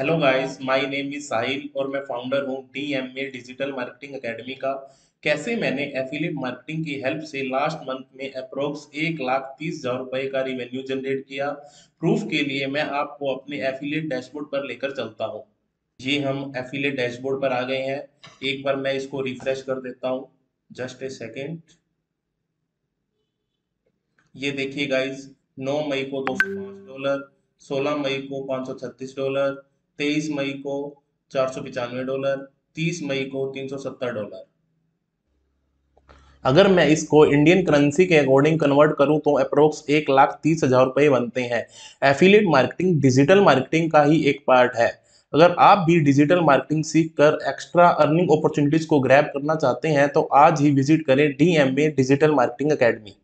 Hello guys, my name is Sahil और मैं founder हूँ DMA डिजिटल मार्केटिंग एकेडमी का। कैसे मैंने एफिलिएट मार्केटिंग की हेल्प से लास्ट मंथ में अप्रोक्स 1,30,000 रुपये का रेवेन्यू जनरेट किया, प्रूफ के लिए मैं आपको अपने एफिलिएट डैशबोर्ड पर लेकर चलता हूँ। ये हम एफिलिएट डैशबोर्ड पर आ गए हैं। एक बार मैं इसको रिफ्रेश कर देता हूँ, जस्ट ए सेकेंड। ये देखिए गाइज, 9 मई को $205, 16 मई को $536, 23 मई को $495, 30 मई को $370। अगर मैं इसको इंडियन करेंसी के अकॉर्डिंग कन्वर्ट करूं तो अप्रोक्स 1,30,000 रुपये बनते हैं। एफिलिएट मार्केटिंग डिजिटल मार्केटिंग का ही एक पार्ट है। अगर आप भी डिजिटल मार्केटिंग सीखकर एक्स्ट्रा अर्निंग अपॉर्चुनिटीज को ग्रैब करना चाहते हैं तो आज ही विजिट करें DMA डिजिटल मार्केटिंग एकेडमी।